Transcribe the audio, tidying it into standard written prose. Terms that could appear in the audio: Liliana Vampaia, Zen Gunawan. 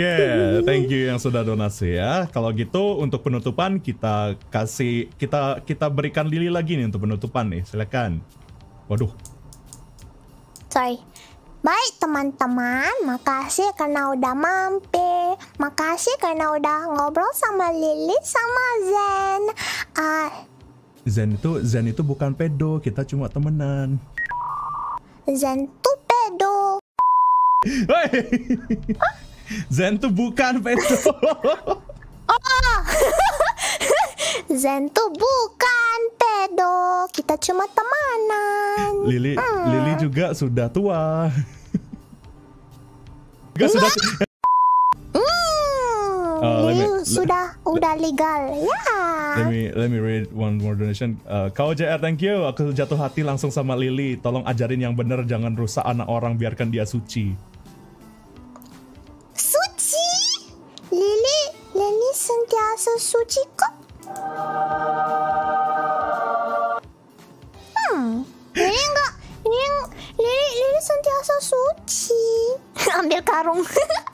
Oke, thank you yang sudah donasi ya. Kalau gitu untuk penutupan kita kasih, kita berikan Lili lagi nih untuk penutupan nih. Silakan. Waduh. Sorry. Baik teman-teman, makasih karena udah mampir. Makasih karena udah ngobrol sama Lili sama Zen. Zen itu bukan pedo, kita cuma temenan. Zen tuh pedo. Zen tuh bukan pedo. Oh. Zen tuh bukan pedo, kita cuma temanan. Lili juga sudah tua. Udah legal ya. Yeah. Let me read one more donation. Kau JR, thank you. Aku jatuh hati langsung sama Lili. Tolong ajarin yang bener, jangan rusak anak orang, biarkan dia suci. Suci? Lili sentiasa suci kok. Lili sentiasa suci. Ambil karung.